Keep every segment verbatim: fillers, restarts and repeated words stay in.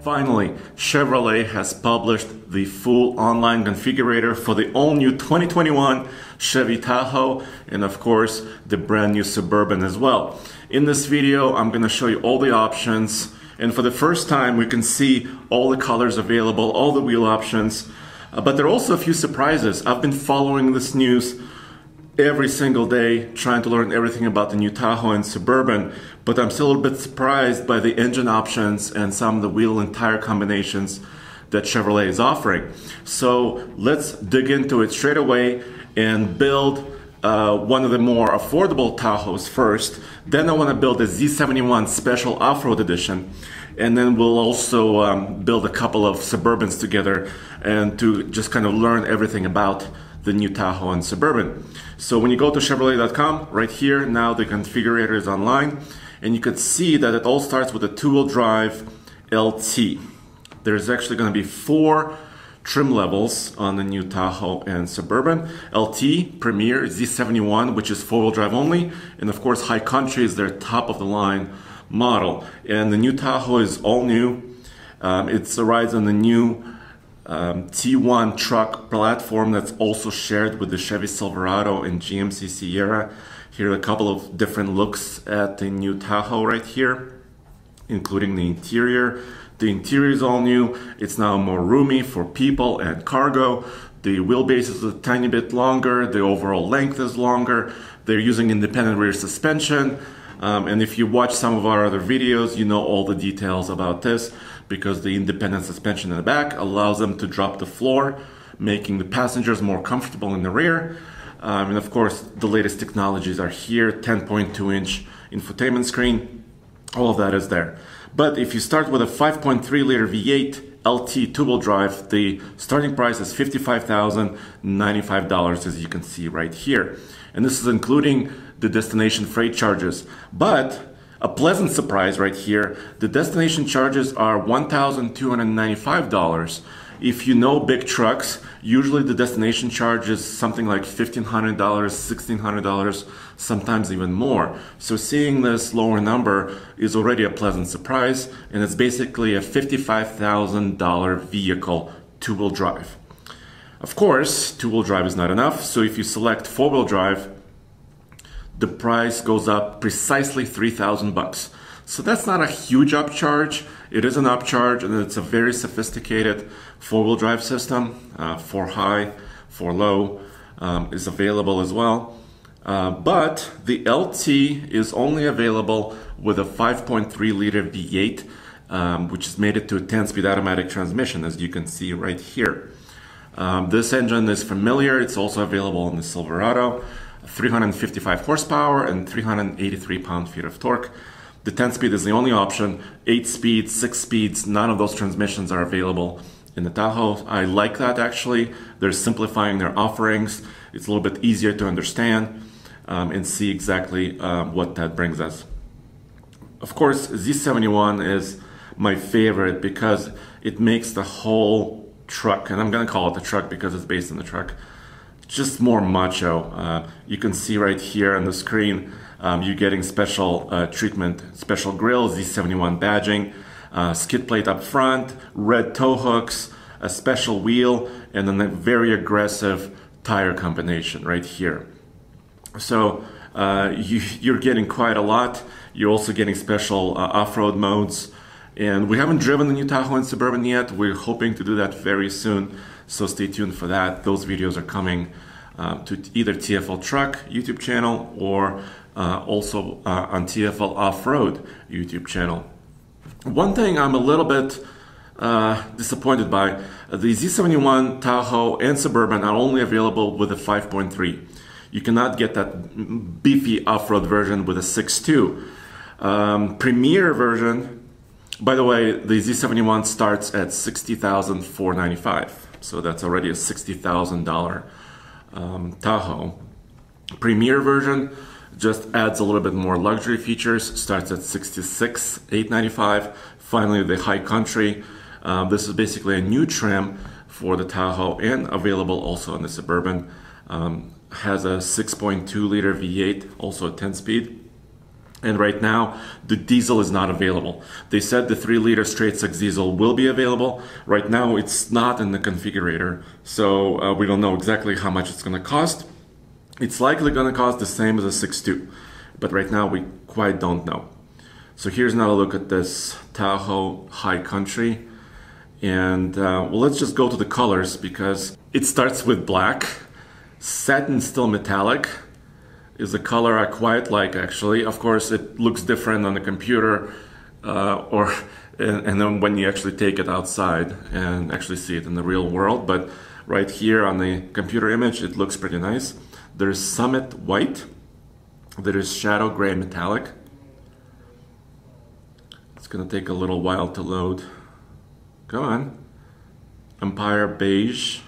Finally, Chevrolet has published the full online configurator for the all-new twenty twenty-one Chevy Tahoe and, of course, the brand new Suburban as well. In this video, I'm going to show you all the options, and for the first time, we can see all the colors available, all the wheel options, uh, but there are also a few surprises. I've been following this news every single day, trying to learn everything about the new Tahoe and Suburban, but I'm still a little bit surprised by the engine options and some of the wheel and tire combinations that Chevrolet is offering. So let's dig into it straight away and build uh, one of the more affordable Tahoes first. Then I want to build a Z seventy-one Special Off-Road Edition, and then we'll also um, build a couple of Suburbans together and to just kind of learn everything about the new Tahoe and Suburban. So when you go to chevrolet dot com, right here, now the configurator is online, and you could see that it all starts with a two-wheel drive L T. There's actually going to be four trim levels on the new Tahoe and Suburban. L T, Premier, Z seventy-one, which is four-wheel drive only, and of course High Country is their top-of-the-line model. And the new Tahoe is all new. Um, it rides on the new Um, T one truck platform that's also shared with the Chevy Silverado and G M C Sierra. Here are a couple of different looks at the new Tahoe right here, including the interior. The interior is all new. It's now more roomy for people and cargo. The wheelbase is a tiny bit longer. The overall length is longer. They're using independent rear suspension. Um, and if you watch some of our other videos, you know all the details about this, because the independent suspension in the back allows them to drop the floor, making the passengers more comfortable in the rear. Um, and of course, the latest technologies are here, ten point two inch infotainment screen, all of that is there. But if you start with a five point three liter V eight L T two-wheel drive, the starting price is fifty-five thousand ninety-five dollars, as you can see right here. And this is including the destination freight charges. But a pleasant surprise right here, the destination charges are one thousand two hundred ninety-five dollars. If you know big trucks, usually the destination charge is something like fifteen hundred dollars, sixteen hundred dollars, sometimes even more. So seeing this lower number is already a pleasant surprise, and it's basically a fifty-five thousand dollar vehicle, two-wheel drive. Of course, two-wheel drive is not enough, so if you select four-wheel drive, the price goes up precisely three thousand bucks. So that's not a huge upcharge. It is an upcharge, and it's a very sophisticated four-wheel drive system. Uh, for high, for low um, is available as well. Uh, but the L T is only available with a five point three liter V eight, um, which is made it to a ten speed automatic transmission, as you can see right here. Um, this engine is familiar. It's also available in the Silverado. three hundred fifty-five horsepower and three hundred eighty-three pound-feet of torque. The ten speed is the only option. eight speeds, six speeds, none of those transmissions are available in the Tahoe. I like that, actually. They're simplifying their offerings. It's a little bit easier to understand um, and see exactly uh, what that brings us. Of course, Z seventy-one is my favorite because it makes the whole truck, and I'm going to call it the truck because it's based on the truck, just more macho. Uh, you can see right here on the screen, um, you're getting special uh, treatment, special grill, Z seventy-one badging, uh, skid plate up front, red tow hooks, a special wheel, and then a very aggressive tire combination right here. So uh, you, you're getting quite a lot. You're also getting special uh, off-road modes. And we haven't driven the new Tahoe and Suburban yet. We're hoping to do that very soon. So stay tuned for that. Those videos are coming uh, to either T F L Truck YouTube channel or uh, also uh, on T F L Off-Road YouTube channel. One thing I'm a little bit uh, disappointed by, the Z seventy-one, Tahoe, and Suburban are only available with a five point three. You cannot get that beefy off-road version with a six point two. Um, Premier version, by the way, the Z seventy-one starts at sixty thousand four hundred ninety-five dollars. So that's already a sixty thousand dollar um, Tahoe. Premier version just adds a little bit more luxury features. Starts at sixty-six thousand eight hundred ninety-five dollars. Finally, the High Country. Um, this is basically a new trim for the Tahoe and available also on the Suburban. Um, has a six point two liter V eight, also a ten speed. And right now, the diesel is not available. They said the three liter straight-six diesel will be available. Right now, it's not in the configurator, so uh, we don't know exactly how much it's going to cost. It's likely going to cost the same as a six two, but right now, we quite don't know. So here's now a look at this Tahoe High Country. And uh, well, let's just go to the colors, because it starts with black. Satin Still Metallic is a color I quite like, actually. Of course, it looks different on the computer, uh, or and, and then when you actually take it outside and actually see it in the real world. But right here on the computer image, it looks pretty nice. There's Summit White. There is Shadow Gray Metallic. It's gonna take a little while to load. Come on. Empire Beige.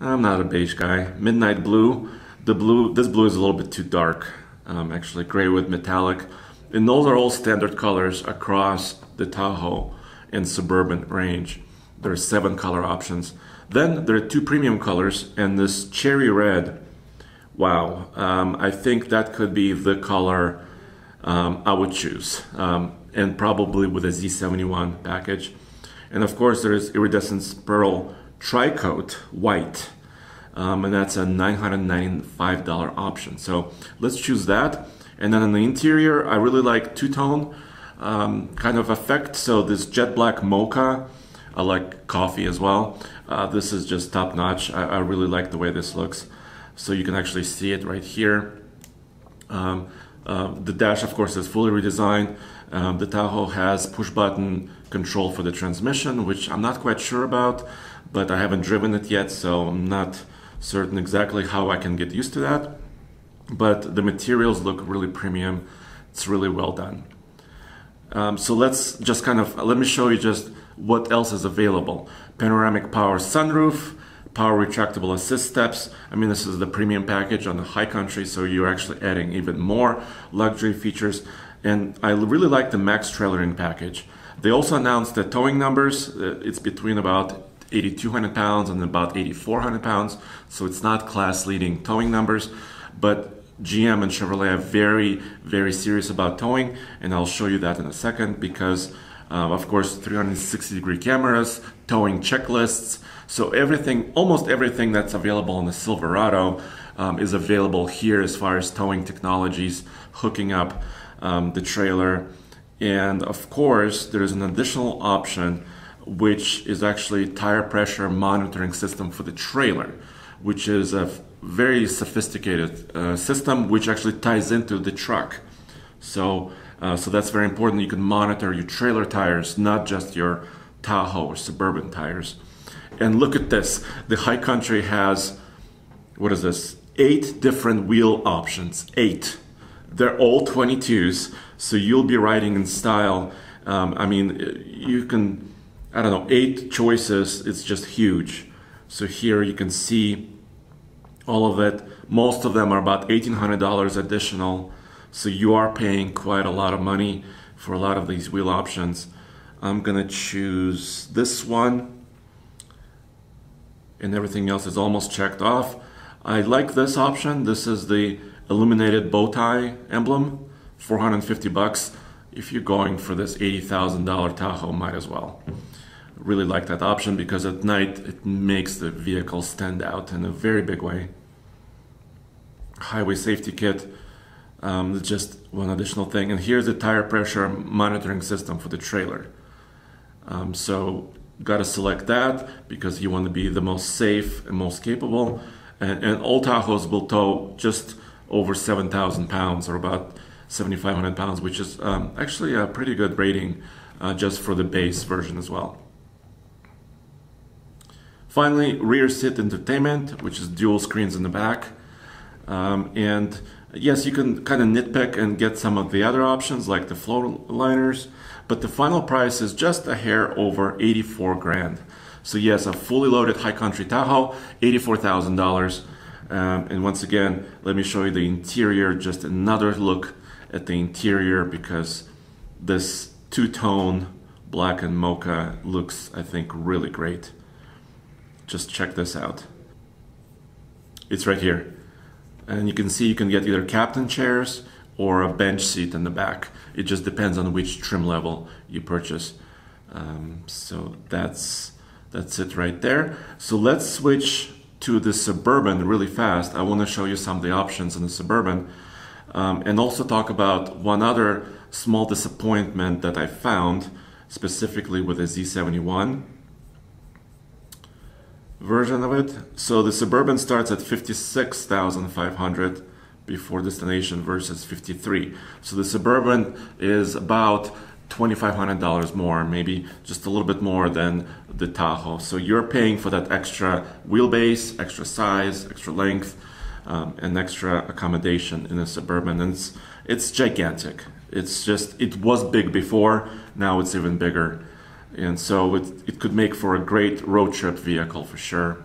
I'm not a beige guy. Midnight Blue. The blue, this blue is a little bit too dark, um, actually gray with metallic. And those are all standard colors across the Tahoe and Suburban range. There are seven color options. Then there are two premium colors, and this cherry red, wow, um, I think that could be the color um, I would choose, um, and probably with a Z seventy-one package. And of course there is Iridescent Pearl Tri-Coat White. Um, and that's a nine hundred ninety-five dollar option. So let's choose that. And then in the interior, I really like two-tone um, kind of effect. So this jet black mocha, I like coffee as well. Uh, this is just top-notch. I, I really like the way this looks. So you can actually see it right here. Um, uh, the dash, of course, is fully redesigned. Um, the Tahoe has push-button control for the transmission, which I'm not quite sure about, but I haven't driven it yet, so I'm not certain exactly how I can get used to that. But the materials look really premium. It's really well done. Um, so let's just kind of, let me show you just what else is available. Panoramic power sunroof, power retractable assist steps. I mean, this is the premium package on the High Country, so you're actually adding even more luxury features. And I really like the max trailering package. They also announced the towing numbers. It's between about eighty-two hundred pounds and about eighty-four hundred pounds, so it's not class-leading towing numbers, but G M and Chevrolet are very, very serious about towing, and I'll show you that in a second, because uh, of course three sixty degree cameras, towing checklists, so everything, almost everything that's available in the Silverado um, is available here as far as towing technologies, hooking up um, the trailer. And of course there's an additional option, which is actually tire pressure monitoring system for the trailer, which is a very sophisticated uh, system which actually ties into the truck. So, uh, so that's very important. You can monitor your trailer tires, not just your Tahoe or Suburban tires. And look at this. The High Country has, what is this? Eight different wheel options, eight. They're all twenty-twos, so you'll be riding in style. Um, I mean, you can, I don't know, eight choices, it's just huge. So here you can see all of it. Most of them are about eighteen hundred dollars additional. So you are paying quite a lot of money for a lot of these wheel options. I'm gonna choose this one, and everything else is almost checked off. I like this option. This is the illuminated bow tie emblem, four hundred fifty bucks. If you're going for this eighty thousand dollar Tahoe, might as well. Really like that option, because at night it makes the vehicle stand out in a very big way. Highway safety kit, um, just one additional thing. And here's the tire pressure monitoring system for the trailer. Um, so gotta select that, because you want to be the most safe and most capable. And, and all Tahoes will tow just over seven thousand pounds, or about seventy-five hundred pounds, which is um, actually a pretty good rating uh, just for the base version as well. Finally, rear seat entertainment, which is dual screens in the back. Um, and yes, you can kind of nitpick and get some of the other options like the floor liners, but the final price is just a hair over eighty-four grand. So yes, a fully loaded High Country Tahoe, eighty-four thousand dollars. Um, and once again, let me show you the interior, just another look at the interior, because this two-tone black and mocha looks, I think, really great. Just check this out. It's right here. And you can see you can get either captain chairs or a bench seat in the back. It just depends on which trim level you purchase. Um, so that's that's it right there. So let's switch to the Suburban really fast. I want to show you some of the options in the Suburban, um, and also talk about one other small disappointment that I found specifically with the Z seventy-one version of it. So the Suburban starts at fifty-six thousand five hundred dollars before destination versus fifty-three thousand dollars. So the Suburban is about twenty-five hundred dollars more, maybe just a little bit more than the Tahoe. So you're paying for that extra wheelbase, extra size, extra length, um, and extra accommodation in a Suburban. And it's, it's gigantic. It's just, it was big before, now it's even bigger. And so it, it could make for a great road trip vehicle for sure.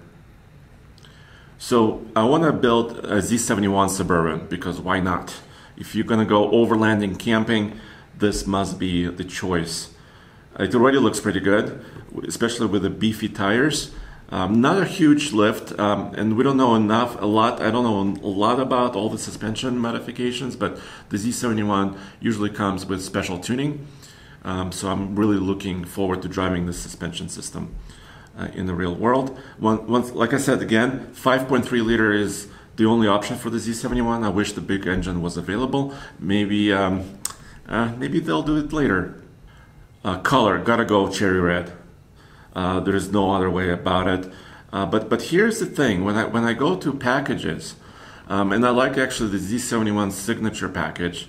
So I want to build a Z seventy-one Suburban because why not? If you're going to go overlanding camping, this must be the choice. It already looks pretty good, especially with the beefy tires. Um, not a huge lift, um, and we don't know enough, a lot, I don't know a lot about all the suspension modifications, but the Z seventy-one usually comes with special tuning. Um, so I'm really looking forward to driving this suspension system uh, in the real world. One, once, like I said again, five point three liter is the only option for the Z seventy-one. I wish the big engine was available. Maybe, um, uh, maybe they'll do it later. Uh, color, gotta go cherry red. Uh, there is no other way about it. Uh, but but here's the thing: when I when I go to packages, um, and I like actually the Z seventy-one signature package.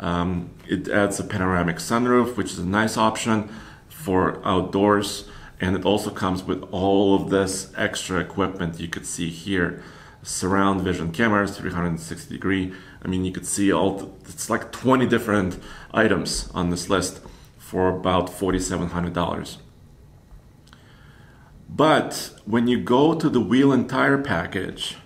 Um, it adds a panoramic sunroof, which is a nice option for outdoors, and it also comes with all of this extra equipment you could see here. Surround vision cameras, three hundred sixty degree. I mean, you could see all, it's like twenty different items on this list for about forty-seven hundred dollars. But when you go to the wheel and tire package,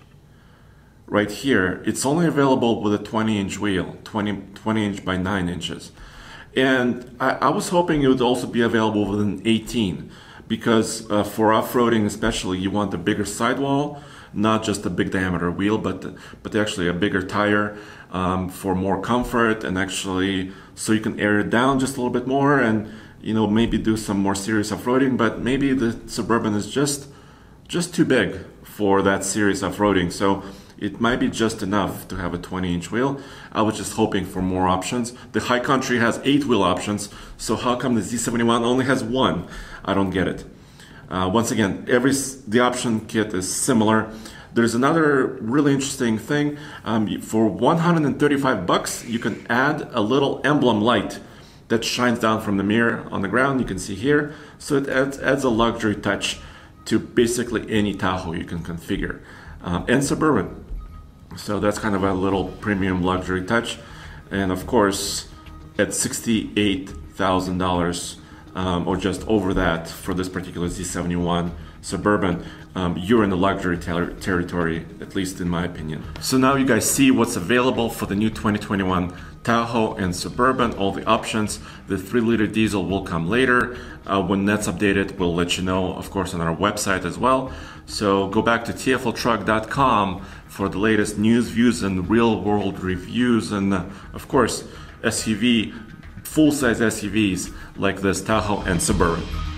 right here, it's only available with a twenty inch wheel, twenty, twenty inch by nine inches. And I, I was hoping it would also be available with an eighteen, because uh, for off-roading especially, you want a bigger sidewall, not just a big diameter wheel, but, but actually a bigger tire um, for more comfort, and actually so you can air it down just a little bit more and, you know, maybe do some more serious off-roading. But maybe the Suburban is just, just too big for that serious off-roading. So it might be just enough to have a twenty inch wheel. I was just hoping for more options. The High Country has eight wheel options, so how come the Z seventy-one only has one? I don't get it. Uh, once again, every the option kit is similar. There's another really interesting thing. Um, for one hundred thirty-five bucks, you can add a little emblem light that shines down from the mirror on the ground. You can see here. So it adds, adds a luxury touch to basically any Tahoe you can configure, um, and Suburban. So that's kind of a little premium luxury touch. And of course, at sixty-eight thousand dollars um, or just over that for this particular Z seventy-one Suburban, um, you're in the luxury ter territory, at least in my opinion. So now you guys see what's available for the new twenty twenty-one Tahoe and Suburban, all the options. The three liter diesel will come later. Uh, when that's updated, we'll let you know, of course, on our website as well. So go back to T F L truck dot com for the latest news, views, and real-world reviews. And, uh, of course, S U V, full-size S U Vs like this Tahoe and Suburban.